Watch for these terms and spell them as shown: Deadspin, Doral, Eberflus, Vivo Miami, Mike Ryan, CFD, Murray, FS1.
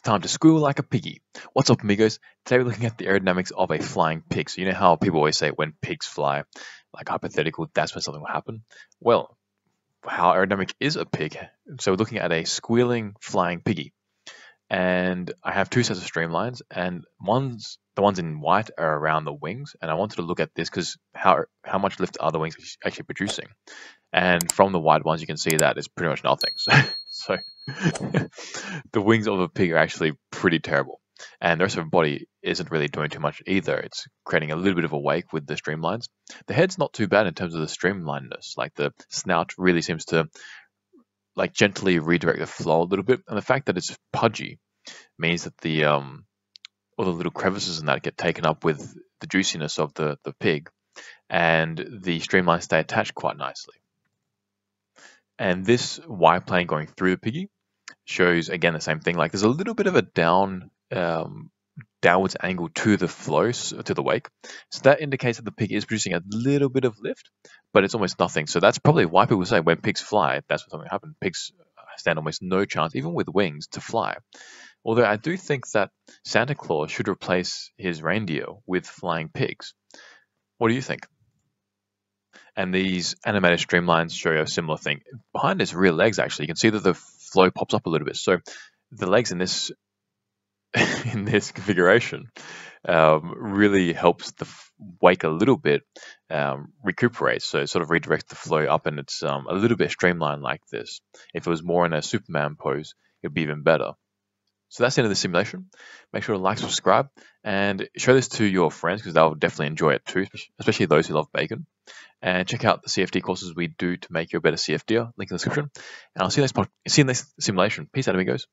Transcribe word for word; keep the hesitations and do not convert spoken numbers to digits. It's time to squeal like a piggy. What's up, amigos? Today we're looking at the aerodynamics of a flying pig. So you know how people always say when pigs fly, like hypothetical, that's when something will happen? Well, how aerodynamic is a pig? So we're looking at a squealing flying piggy. And I have two sets of streamlines, and one's the ones in white are around the wings, and I wanted to look at this because how how much lift are the wings actually producing? And from the white ones, you can see that it's pretty much nothing. So, so the wings of a pig are actually pretty terrible, and the rest of the body isn't really doing too much either. It's creating a little bit of a wake with the streamlines. The head's not too bad in terms of the streamlinedness. Like the snout really seems to like gently redirect the flow a little bit, and the fact that it's pudgy means that the um. all the little crevices in that get taken up with the juiciness of the, the pig, and the streamlines stay attached quite nicely. And this Y-plane going through the piggy shows, again, the same thing. Like there's a little bit of a down um, downwards angle to the flow, to the wake. So that indicates that the pig is producing a little bit of lift, but it's almost nothing. So that's probably why people say when pigs fly, that's what something happened. Pigs stand almost no chance, even with wings, to fly. Although I do think that Santa Claus should replace his reindeer with flying pigs. What do you think? And these animated streamlines show you a similar thing. Behind his rear legs, actually, you can see that the flow pops up a little bit. So the legs in this in this configuration um, really helps the wake a little bit um, recuperate. So it sort of redirects the flow up, and it's um, a little bit streamlined like this. If it was more in a Superman pose, it'd be even better. So that's the end of the simulation. Make sure to like, subscribe, and show this to your friends because they'll definitely enjoy it too, especially those who love bacon. And check out the C F D courses we do to make you a better C F D er. Link in the description. And I'll see you next, see you next simulation. Peace out, amigos.